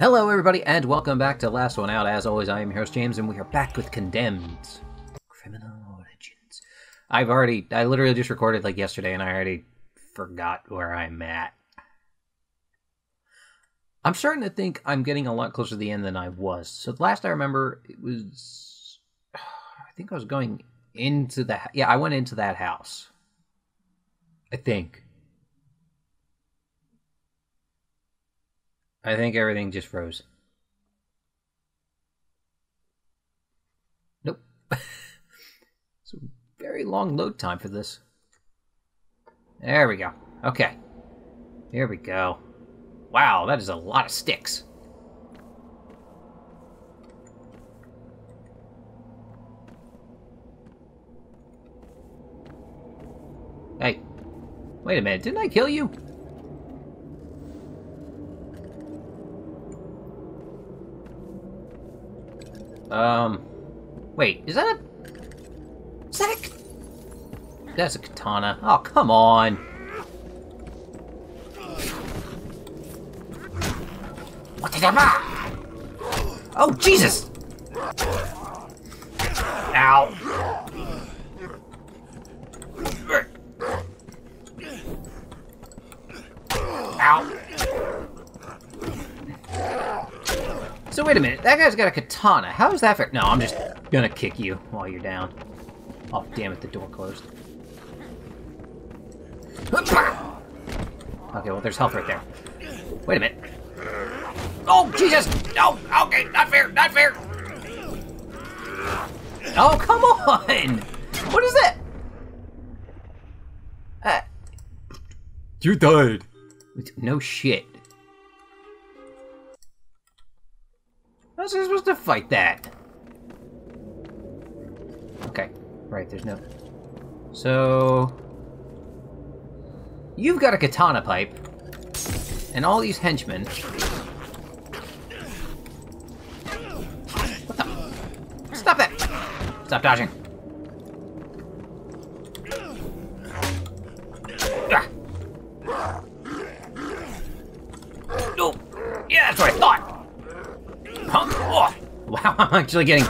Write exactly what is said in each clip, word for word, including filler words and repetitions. Hello everybody and welcome back to Last One Out. As always, I am your host James and we are back with Condemned: Criminal Origins. I've already, I literally just recorded like yesterday and I already forgot where I'm at. I'm starting to think I'm getting a lot closer to the end than I was. So last I remember it was, I think I was going into that, yeah, I went into that house. I think. I think everything just froze. Nope. It's a very long load time for this. There we go. Okay. Here we go. Wow, that is a lot of sticks. Hey. Wait a minute, didn't I kill you? Um, wait, is that a... Is that a... That's a katana. Oh, come on. What did I... Oh, Jesus! Ow. So wait a minute, that guy's got a katana. How is that fair? No, I'm just gonna kick you while you're down. Oh, damn it, the door closed. Okay, well, there's health right there. Wait a minute. Oh, Jesus! No, okay, not fair, not fair! Oh, come on! What is that? Uh, you died. No shit. How was I supposed to fight that? Okay. Right, there's no... So... You've got a katana pipe. And all these henchmen. What the... Stop that! Stop dodging. Ah. No! Yeah, that's what I thought! Punk. Oh, wow, I'm actually getting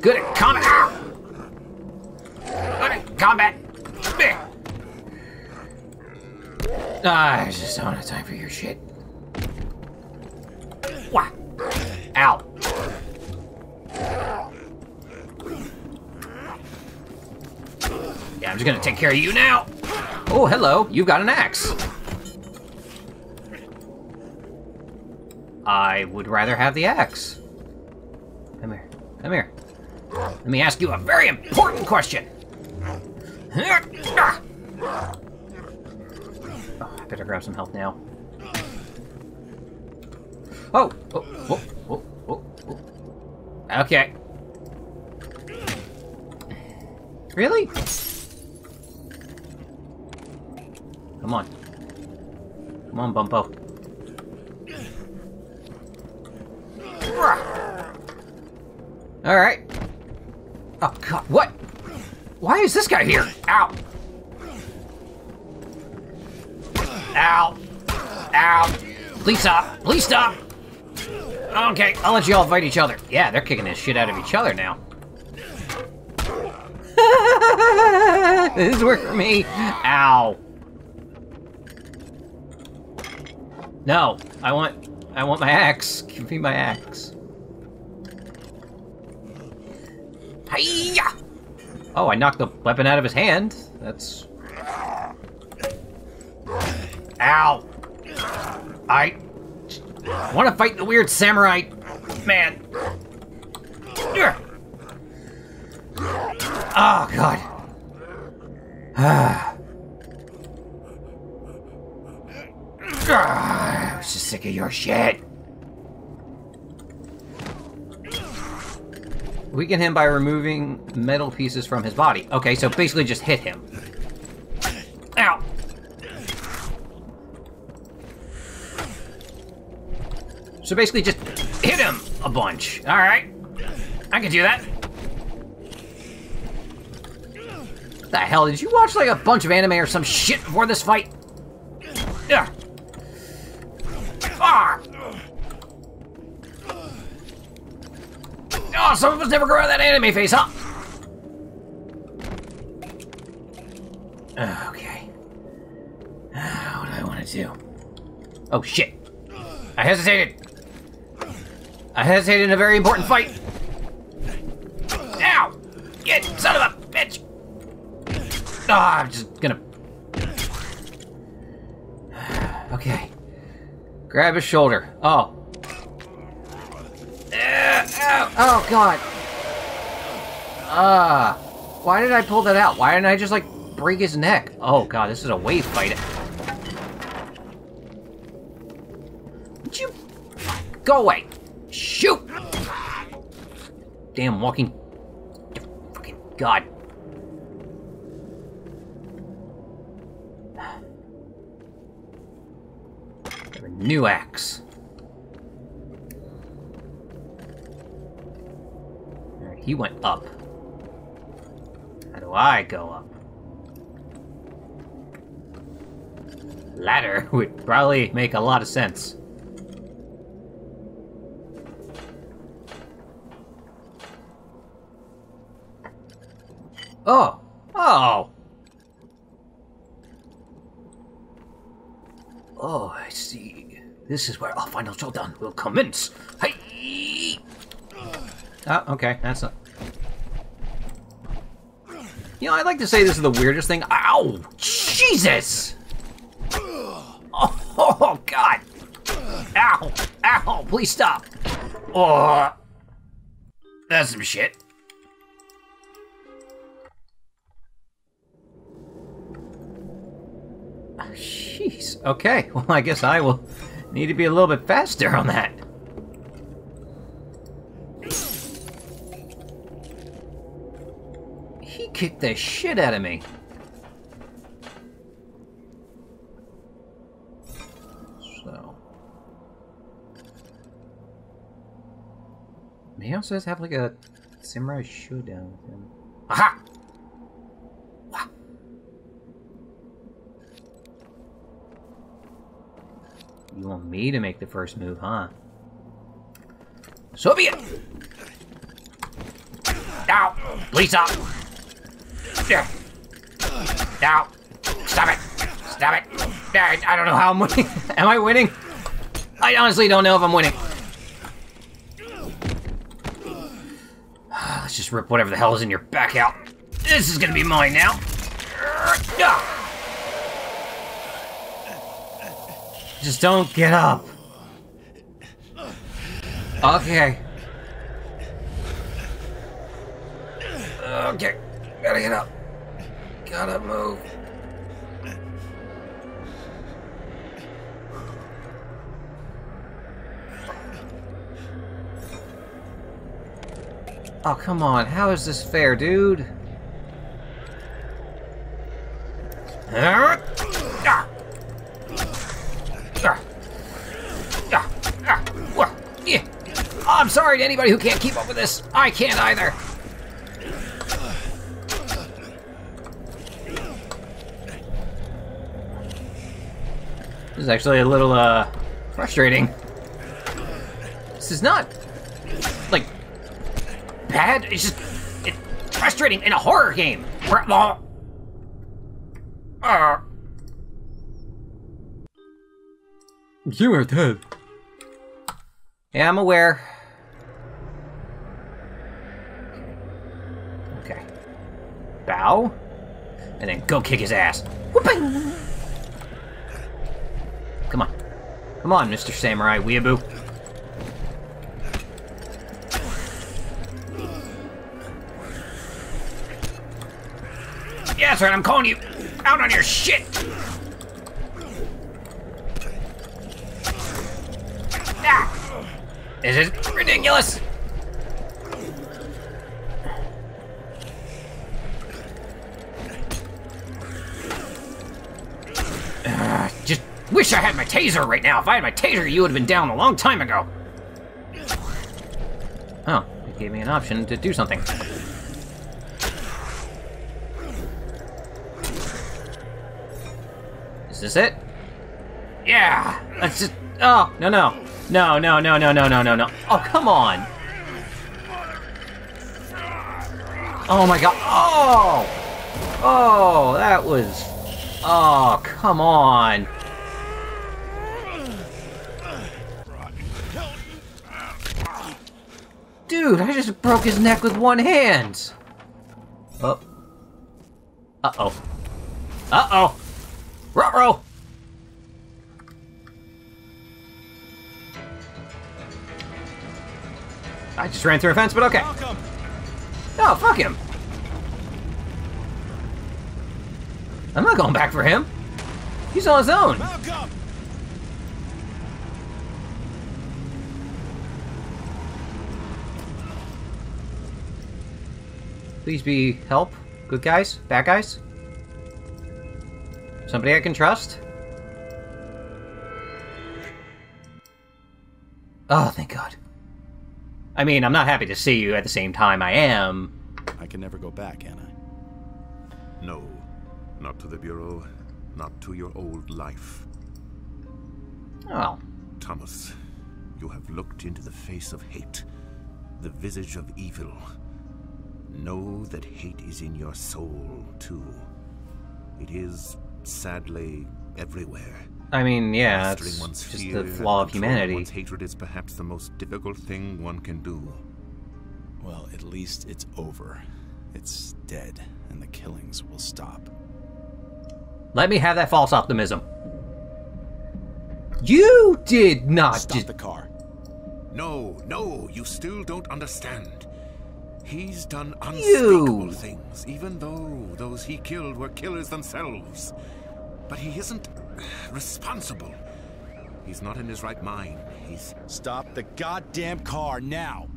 good at combat. Ow. Good at combat. Ah, I just don't have time for your shit. Wah. Ow. Yeah, I'm just gonna take care of you now. Oh, hello, you've got an axe. I would rather have the axe. Come here. Come here. Let me ask you a very important question. Oh, I better grab some health now. Oh! Oh! Oh! Oh! Oh! Oh. Okay. Really? Come on. Come on, Bumpo. Alright. Oh god, what? Why is this guy here? Ow! Ow! Ow! Please stop! Please stop! Okay, I'll let you all fight each other. Yeah, they're kicking this shit out of each other now. This worked for me. Ow. No, I want... I want my axe. Give me my axe. Hiya! Oh, I knocked the weapon out of his hand. That's... Ow! I... want to fight the weird samurai... man. Oh, God. I was just sick of your shit. Weaken him by removing metal pieces from his body. Okay, so basically just hit him. Ow! So basically just hit him a bunch. Alright. I can do that. What the hell? Did you watch like a bunch of anime or some shit before this fight? Ugh. Ah! Oh, some of us never grow that anime face, huh? Okay. Uh, what do I want to do? Oh, shit. I hesitated. I hesitated in a very important fight. Ow! Get son of a bitch! Oh, I'm just gonna... Okay. Grab his shoulder. Oh. Uh, ow. Oh, God. Ah. Uh, why did I pull that out? Why didn't I just, like, break his neck? Oh, God, this is a wave fight. Would you... Go away. Shoot! Damn, walking... Fucking God. Got a new axe. Alright, he went up. How do I go up? Ladder would probably make a lot of sense. Oh! Oh! Oh, I see. This is where our final showdown will commence. Hey! Oh, okay. That's a... You know, I'd like to say this is the weirdest thing. Ow! Jesus! Oh, God! Ow! Ow! Please stop! Oh! That's some shit. Jeez. Okay. Well, I guess I will need to be a little bit faster on that. He kicked the shit out of me. So. He also does have like a samurai showdown with him. Aha! You want me to make the first move, huh? So be it! Ow! Please stop! Yeah. Ow! Stop it! Stop it! I, I don't know how I'm winning. Am I winning? I honestly don't know if I'm winning. Let's just rip whatever the hell is in your back out. This is gonna be mine now. Ah. Just don't get up. Okay. Okay. Gotta get up. Gotta move. Oh, come on. How is this fair, dude? I'm sorry to anybody who can't keep up with this. I can't either. This is actually a little, uh, frustrating. This is not, like, bad. It's just, it's frustrating in a horror game. You are dead. Yeah, I'm aware. Okay. Bow. And then go kick his ass. Whooping! Come on. Come on, Mister Samurai Weeaboo. Yeah, that's right, I'm calling you out on your shit! This is ridiculous! Uh, just wish I had my taser right now. If I had my taser, you would have been down a long time ago. Oh, it gave me an option to do something. Is this it? Yeah! Let's just... Oh, no, no. No, no, no, no, no, no, no, no. Oh, come on. Oh my god. Oh! Oh, that was... Oh, come on. Dude, I just broke his neck with one hand. Oh. Uh-oh. Uh-oh. Ruh-roh. I just ran through a fence, but okay. No, fuck him. I'm not going back for him. He's on his own. Malcolm. Please be help. Good guys? Bad guys? Somebody I can trust? Oh, thank God. I mean, I'm not happy to see you. At the same time, I am. I can never go back, Anna. No. Not to the Bureau. Not to your old life. Oh. Thomas, you have looked into the face of hate. The visage of evil. Know that hate is in your soul, too. It is, sadly, everywhere. I mean, yeah, it's just the flaw of humanity. One's hatred is perhaps the most difficult thing one can do. Well, at least it's over. It's dead, and the killings will stop. Let me have that false optimism. You did not stop the car. No, no, you still don't understand. He's done unspeakable you. things, even though those he killed were killers themselves. But he isn't responsible. He's not in his right mind. He's... Stop the goddamn car now!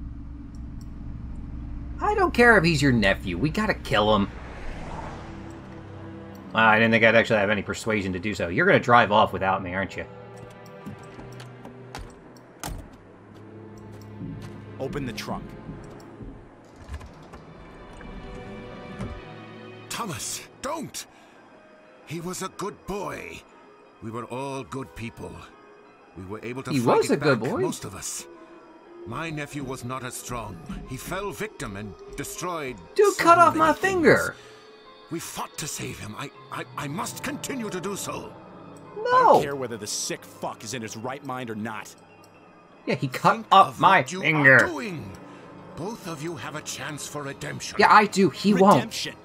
I don't care if he's your nephew. We gotta kill him. Uh, I didn't think I'd actually have any persuasion to do so. You're gonna drive off without me, aren't you? Open the trunk. Thomas, don't! He was a good boy. We were all good people. We were able to fight it back, most of us. My nephew was not as strong. He fell victim and destroyed... Dude, cut off my finger! We fought to save him. I, I, I must continue to do so. No! I don't care whether the sick fuck is in his right mind or not. Yeah, he cut off my finger. Think of what you are doing. Both of you have a chance for redemption. Yeah, I do. He won't. Redemption.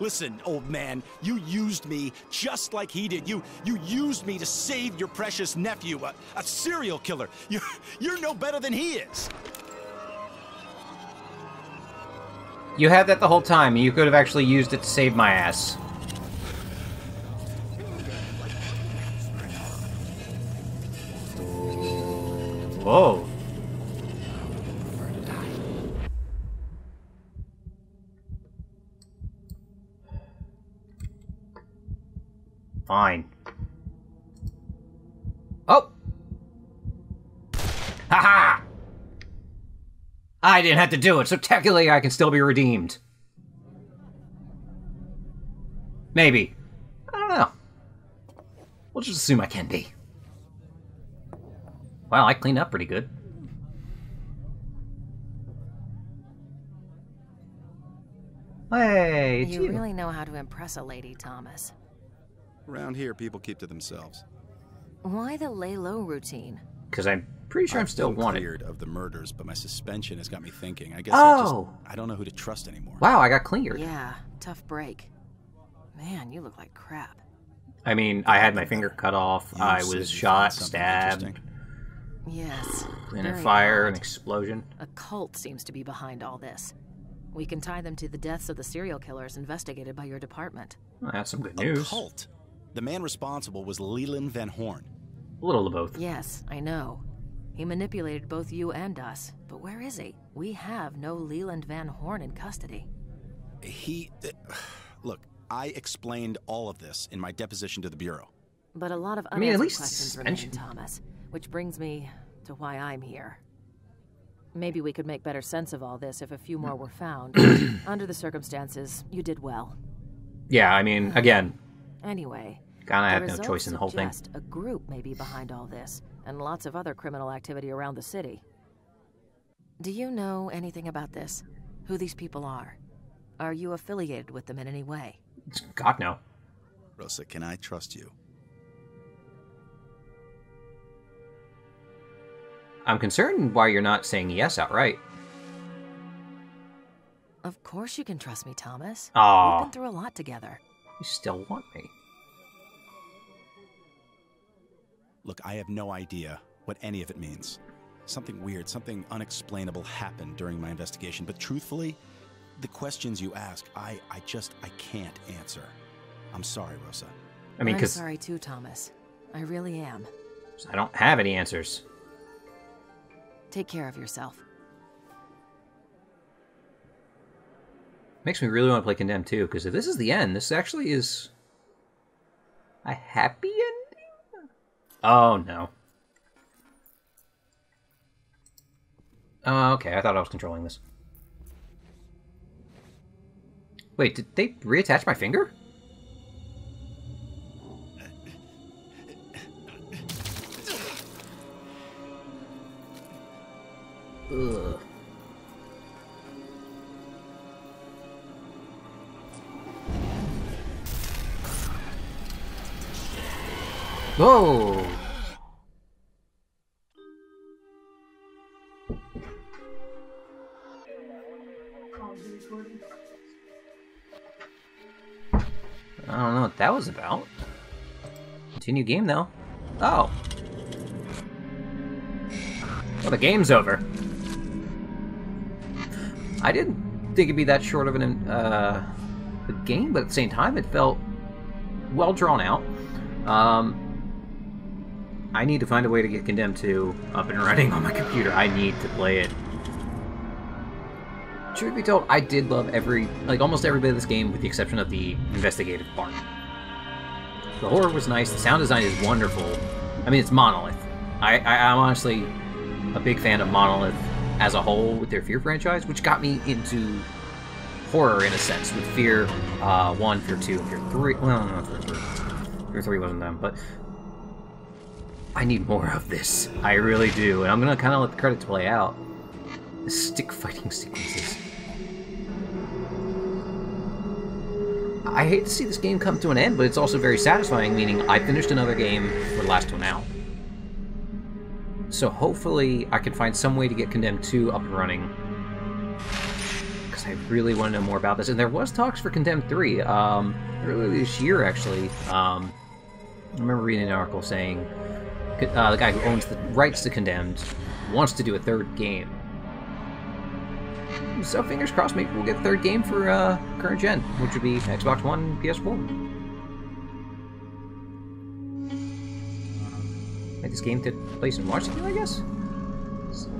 Listen, old man, you used me just like he did. You you used me to save your precious nephew, a, a serial killer. You're, you're no better than he is. You had that the whole time. You could have actually used it to save my ass. Whoa. Fine. Oh! Haha! I didn't have to do it, so technically I can still be redeemed. Maybe. I don't know. We'll just assume I can be. Wow, I cleaned up pretty good. Hey, you, you really know how to impress a lady, Thomas. Around here, people keep to themselves. Why the lay low routine? Because I'm pretty sure I'm still wanted. I'm cleared of the murders, but my suspension has got me thinking. I guess oh. I just I don't know who to trust anymore. Wow, I got cleared. Yeah, tough break. Man, you look like crap. I mean, I had my finger cut off. You I was shot, stabbed. Yes. In a fire, odd. An explosion. A cult seems to be behind all this. We can tie them to the deaths of the serial killers investigated by your department. Well, that's some good a news. Cult. The man responsible was Leland Van Horn. A little of both. Yes, I know. He manipulated both you and us. But where is he? We have no Leland Van Horn in custody. He... Uh, look, I explained all of this in my deposition to the Bureau. But a lot of unanswered I mean, at least questions remain, Thomas. Which brings me to why I'm here. Maybe we could make better sense of all this if a few more were found. Under the circumstances, you did well. Yeah, I mean, again... Anyway, God, I have no choice in the whole thing. A group may be behind all this, and lots of other criminal activity around the city. Do you know anything about this? Who these people are? Are you affiliated with them in any way? God, no. Rosa, can I trust you? I'm concerned why you're not saying yes outright. Of course you can trust me, Thomas. Aww. We've been through a lot together. You still want me. Look, I have no idea what any of it means. Something weird, something unexplainable happened during my investigation, but truthfully, the questions you ask, I, I just, I can't answer. I'm sorry, Rosa. I mean, because I'm sorry too, Thomas. I really am. I don't have any answers. Take care of yourself. Makes me really want to play Condemned two, because if this is the end, this actually is a happy ending? Oh, no. Oh, okay, I thought I was controlling this. Wait, did they reattach my finger? Ugh. Whoa! I don't know what that was about. Continue game though. Oh. Well, the game's over. I didn't think it'd be that short of an uh, a game, but at the same time, it felt well drawn out. Um, I need to find a way to get Condemned two up and running on my computer. I need to play it. Truth be told, I did love every, like almost every bit of this game, with the exception of the investigative part. The horror was nice. The sound design is wonderful. I mean, it's Monolith. I, I, I'm honestly a big fan of Monolith as a whole with their Fear franchise, which got me into horror in a sense with Fear uh, one, Fear two, and Fear three. Well, no, Fear three. Fear three wasn't them, but I need more of this. I really do, and I'm gonna kind of let the credits play out. The stick fighting sequences. I hate to see this game come to an end, but it's also very satisfying, meaning I finished another game for the last one out. So hopefully I can find some way to get Condemned two up and running, because I really want to know more about this. And there was talks for Condemned three um, earlier this year, actually. Um, I remember reading an article saying uh, the guy who owns the rights to Condemned wants to do a third game. So fingers crossed, maybe we'll get a third game for uh, current gen, which would be Xbox One, P S four. This game took place in Washington, I guess?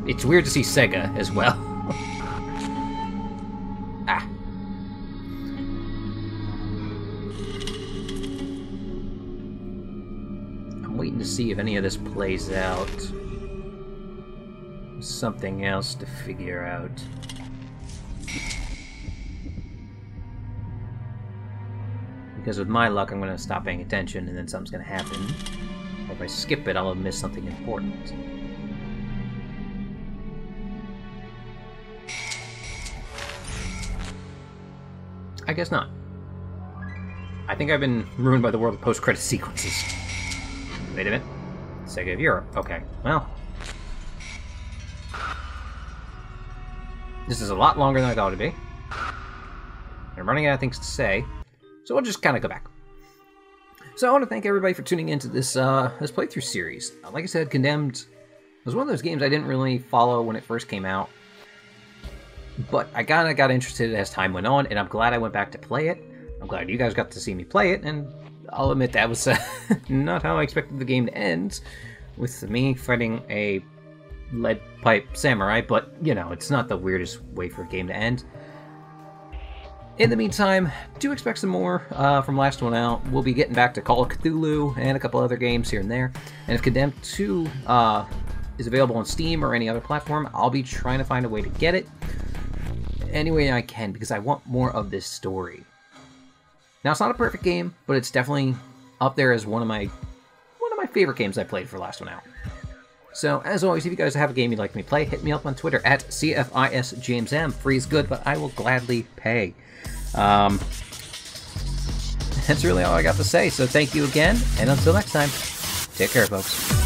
It's weird to see Sega as well. Ah. I'm waiting to see if any of this plays out. Something else to figure out. Because with my luck, I'm going to stop paying attention and then something's going to happen. If I skip it, I'll miss something important. I guess not. I think I've been ruined by the world of post-credit sequences. Wait a minute. Sega of Europe. Okay, well. This is a lot longer than I thought it'd be. I'm running out of things to say, so we'll just kind of go back. So I want to thank everybody for tuning into this uh, this playthrough series. Uh, like I said, Condemned was one of those games I didn't really follow when it first came out, but I kind of got interested as time went on, and I'm glad I went back to play it. I'm glad you guys got to see me play it, and I'll admit that was uh, not how I expected the game to end, with me fighting a lead pipe samurai, but, you know, it's not the weirdest way for a game to end. In the meantime, do expect some more uh, from last one out. We'll be getting back to Call of Cthulhu and a couple other games here and there. And if Condemned two uh, is available on Steam or any other platform, I'll be trying to find a way to get it any way I can, because I want more of this story. Now, it's not a perfect game, but it's definitely up there as one of my one of my favorite games I played for last one out. So, as always, if you guys have a game you'd like me to play, hit me up on Twitter at C F I S James M. Free's good, but I will gladly pay. Um, that's really all I got to say, so thank you again, and until next time, take care, folks.